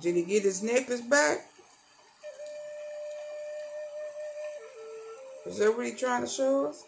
Did he get his necklace back? Is that what he trying to show us?